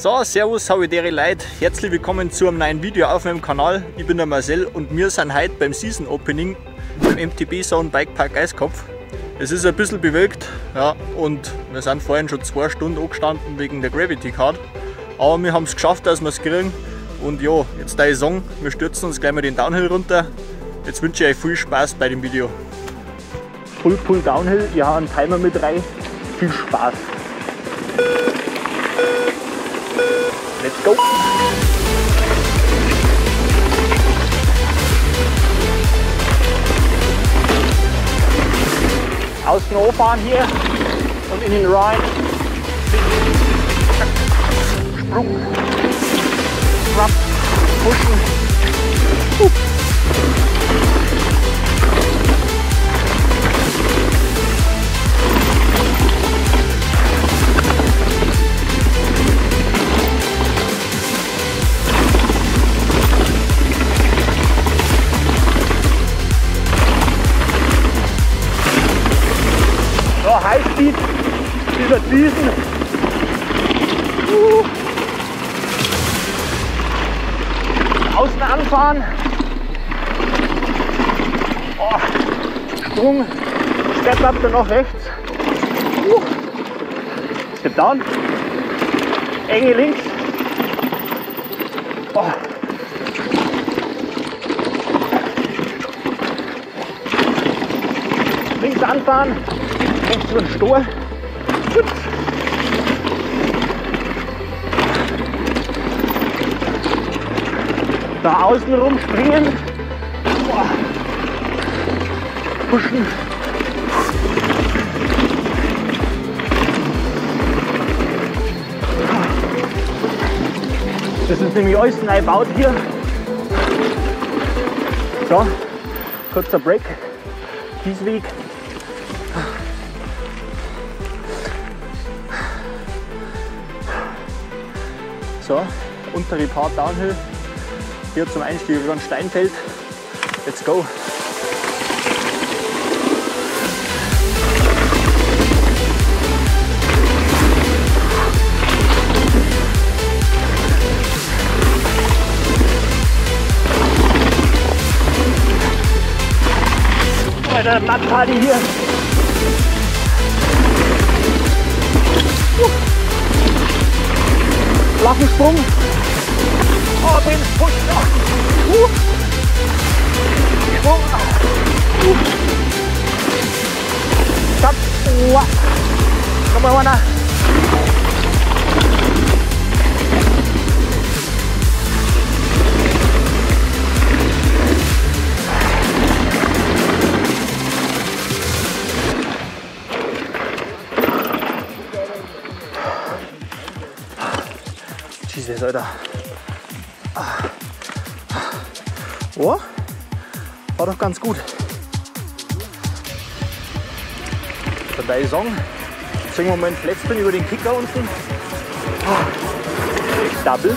So, servus habitäre Leute, herzlich willkommen zu einem neuen Video auf meinem Kanal. Ich bin der Marcel und wir sind heute beim Season Opening beim MTB-Sound Bikepark Eiskopf. Es ist ein bisschen bewölkt, ja, und wir sind vorhin schon 2 Stunden angestanden wegen der Gravity Card. Aber wir haben es geschafft, dass wir es kriegen. Und ja, jetzt der Song, wir stürzen uns gleich mal den Downhill runter. Jetzt wünsche ich euch viel Spaß bei dem Video. Full Downhill, ja, einen Timer mit rein. Viel Spaß. Let's go! Außen anfahren hier und in den Rhein. Sprung. Schrapp. Pushen. Highspeed über Düsen. Außen anfahren. Sprung. Step up dann noch rechts. Step down. Enge links. Links anfahren. Rechts über den Stor. Da außen rum springen. Pushen. Das ist nämlich alles neu gebaut hier. So, kurzer Break. Dies Weg. So, untere Part Downhill, hier zum Einstieg über ein Steinfeld. Let's go! Bei der Blattparty hier. Flachen Sprung. Oh, den Push. Sprung. Stop. Komm mal runter. Jesus, Alter. Oh, war doch ganz gut. Der Dai Song. Singen wir mal einen Flatspin über den Kicker unten. Double.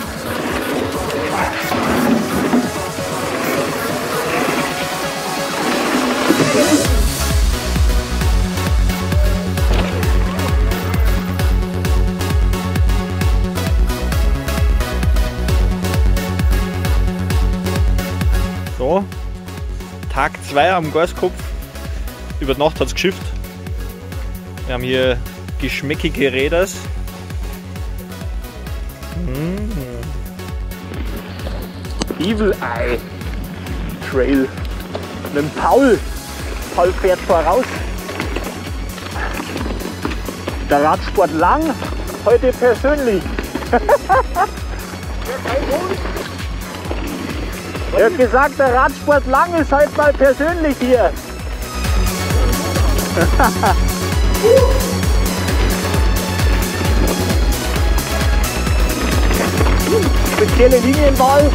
So, Tag 2 am Eiskopf. Über die Nacht hat es geschifft. Wir haben hier geschmäckige Räders. Evil Eye Trail. Mit dem Paul. Paul fährt voraus. Der Radsportlang. Heute persönlich. Er hat gesagt, der Radsportlang ist halt mal persönlich hier. Spezielle Linienwahl.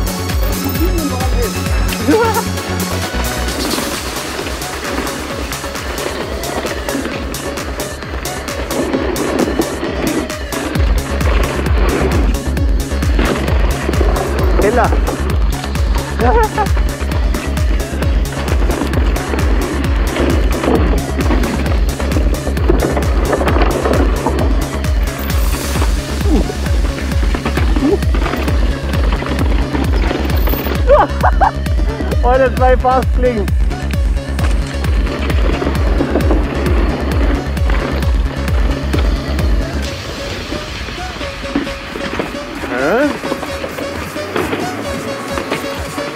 Keller. alle zwei Fastklingen.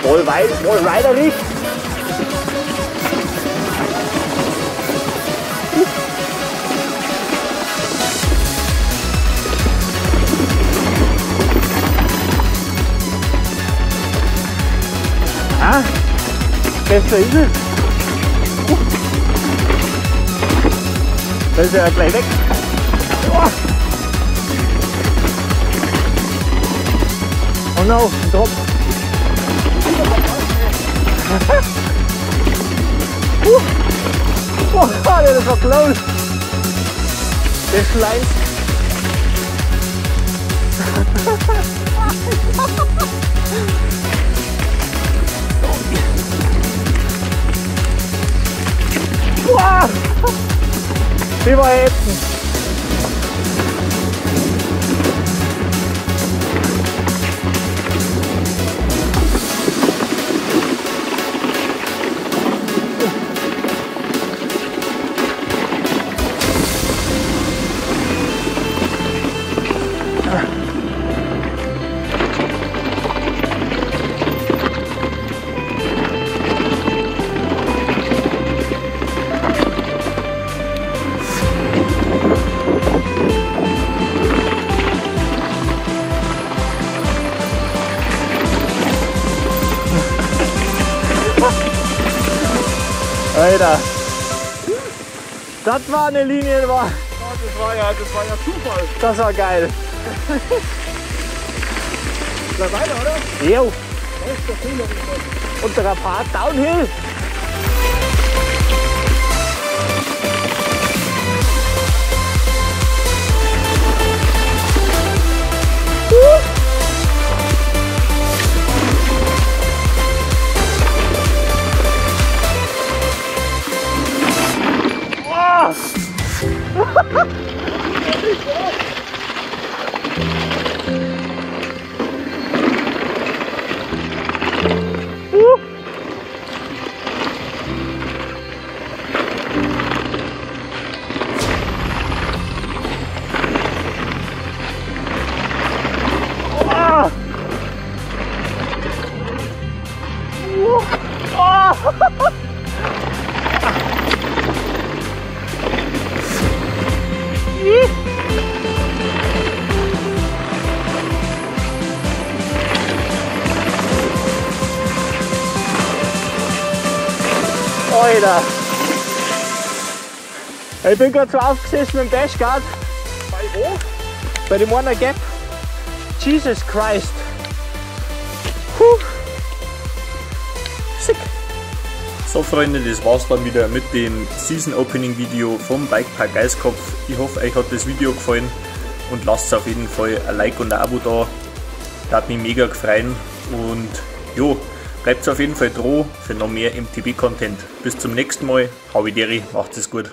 Wohl weiter nicht. Ah, besser ist es. Da ist er ja gleich weg. Oh no, ein Tropf. Oh, das war close. Der Schleiß. Wow. Wie war er jetzt? Alter, das war eine Linie, war. Das war ja Zufall. Das war geil. Bleib weiter, oder? Jo. Unserer Part Downhill. Alter. Ich bin gerade so aufgesessen mit dem Dashguard. Bei wo? Bei dem Warner Gap. Jesus Christ. Puh. Sick. So Freunde, das war's dann wieder mit dem Season Opening Video vom Bikepark Eiskopf. Ich hoffe, euch hat das Video gefallen und lasst auf jeden Fall ein Like und ein Abo da. Das hat mich mega gefreut und jo. Bleibt auf jeden Fall dran für noch mehr MTB-Content. Bis zum nächsten Mal. Hau deri, macht es gut.